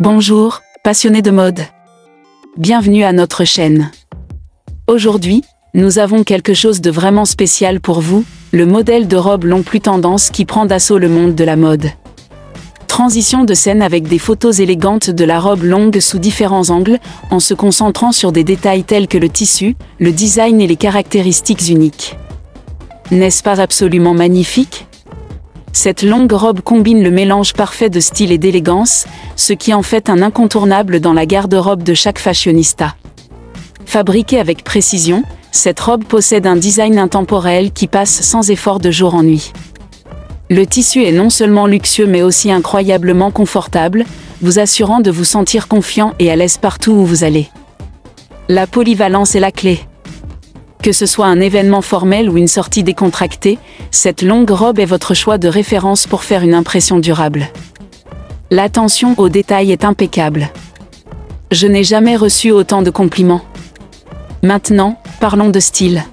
Bonjour, passionnés de mode. Bienvenue à notre chaîne. Aujourd'hui, nous avons quelque chose de vraiment spécial pour vous, le modèle de robe long plus tendance qui prend d'assaut le monde de la mode. Transition de scène avec des photos élégantes de la robe longue sous différents angles, en se concentrant sur des détails tels que le tissu, le design et les caractéristiques uniques. N'est-ce pas absolument magnifique ? Cette longue robe combine le mélange parfait de style et d'élégance, ce qui en fait un incontournable dans la garde-robe de chaque fashionista. Fabriquée avec précision, cette robe possède un design intemporel qui passe sans effort de jour en nuit. Le tissu est non seulement luxueux mais aussi incroyablement confortable, vous assurant de vous sentir confiant et à l'aise partout où vous allez. La polyvalence est la clé. Que ce soit un événement formel ou une sortie décontractée, cette longue robe est votre choix de référence pour faire une impression durable. L'attention aux détails est impeccable. Je n'ai jamais reçu autant de compliments. Maintenant, parlons de style.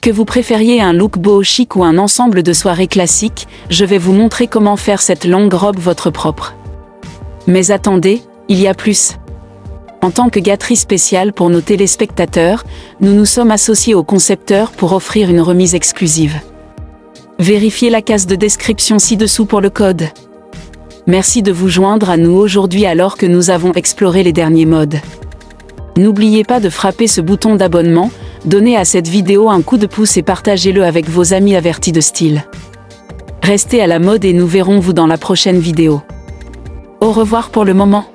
Que vous préfériez un look boho chic ou un ensemble de soirées classiques, je vais vous montrer comment faire cette longue robe votre propre. Mais attendez, il y a plus. En tant que gâterie spéciale pour nos téléspectateurs, nous nous sommes associés au concepteur pour offrir une remise exclusive. Vérifiez la case de description ci-dessous pour le code. Merci de vous joindre à nous aujourd'hui alors que nous avons exploré les derniers modes. N'oubliez pas de frapper ce bouton d'abonnement, donnez à cette vidéo un coup de pouce et partagez-le avec vos amis avertis de style. Restez à la mode et nous verrons vous dans la prochaine vidéo. Au revoir pour le moment.